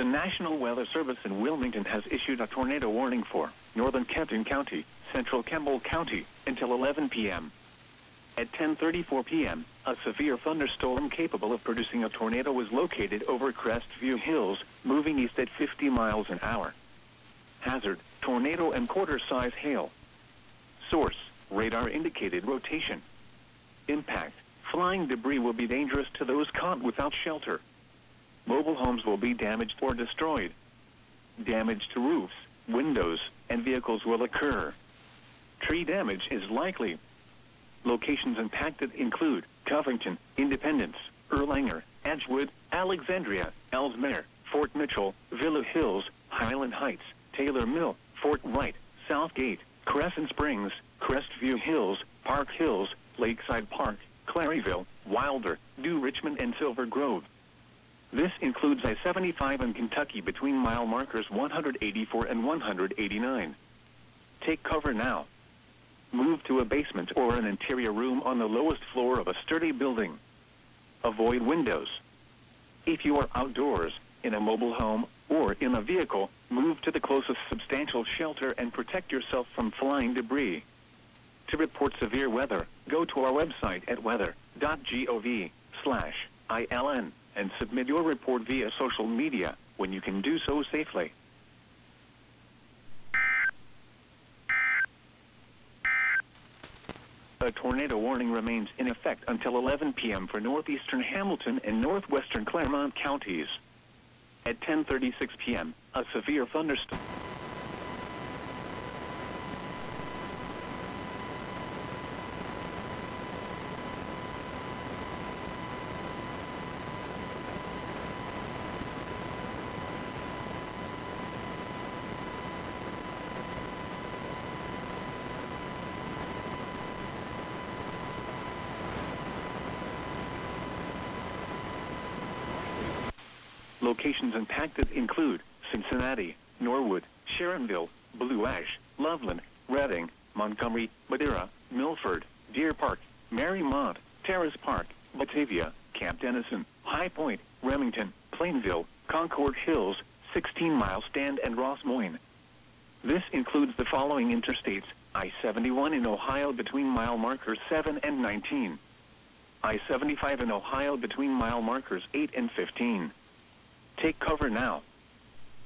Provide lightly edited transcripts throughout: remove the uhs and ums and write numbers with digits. The National Weather Service in Wilmington has issued a tornado warning for northern Kenton County, central Kemble County, until 11 p.m. At 10:34 p.m., a severe thunderstorm capable of producing a tornado was located over Crestview Hills, moving east at 50 miles an hour. Hazard, tornado and quarter-size hail. Source, radar indicated rotation. Impact, flying debris will be dangerous to those caught without shelter. Mobile homes will be damaged or destroyed. Damage to roofs, windows, and vehicles will occur. Tree damage is likely. Locations impacted include Covington, Independence, Erlanger, Edgewood, Alexandria, Elsmere, Fort Mitchell, Villa Hills, Highland Heights, Taylor Mill, Fort Wright, Southgate, Crescent Springs, Crestview Hills, Park Hills, Lakeside Park, Claryville, Wilder, New Richmond, and Silver Grove. This includes I-75 in Kentucky between mile markers 184 and 189. Take cover now. Move to a basement or an interior room on the lowest floor of a sturdy building. Avoid windows. If you are outdoors, in a mobile home, or in a vehicle, move to the closest substantial shelter and protect yourself from flying debris. To report severe weather, go to our website at weather.gov/ILN. and submit your report via social media when you can do so safely. A tornado warning remains in effect until 11 p.m. for northeastern Hamilton and northwestern Clermont counties. At 10:36 p.m., a severe thunderstorm. Locations impacted include Cincinnati, Norwood, Sharonville, Blue Ash, Loveland, Reading, Montgomery, Madeira, Milford, Deer Park, Marymount, Terrace Park, Batavia, Camp Dennison, High Point, Remington, Plainville, Concord Hills, 16 Mile Stand, and Ross Moyne. This includes the following interstates: I-71 in Ohio between mile markers 7 and 19, I-75 in Ohio between mile markers 8 and 15. Take cover now.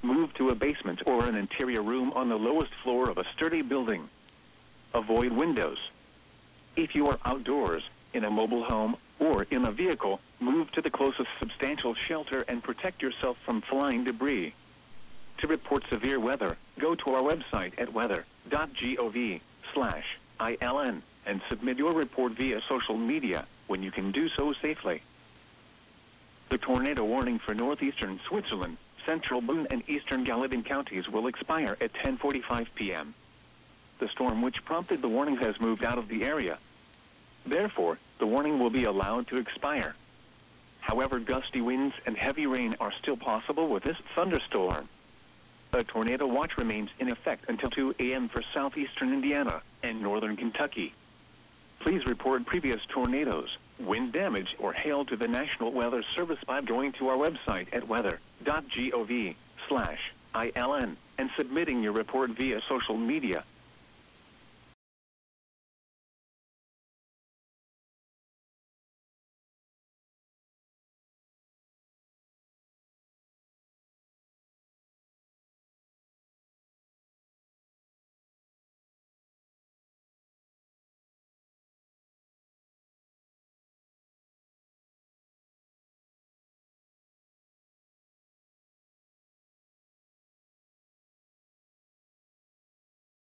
Move to a basement or an interior room on the lowest floor of a sturdy building. Avoid windows. If you are outdoors, in a mobile home, or in a vehicle, move to the closest substantial shelter and protect yourself from flying debris. To report severe weather, go to our website at weather.gov/ILN and submit your report via social media when you can do so safely. The tornado warning for northeastern Switzerland, central Boone, and eastern Gallatin counties will expire at 10:45 p.m. The storm which prompted the warning has moved out of the area. Therefore, the warning will be allowed to expire. However, gusty winds and heavy rain are still possible with this thunderstorm. A tornado watch remains in effect until 2 a.m. for southeastern Indiana and northern Kentucky. Please report previous tornadoes, wind damage, or hail to the National Weather Service by going to our website at weather.gov/ILN and submitting your report via social media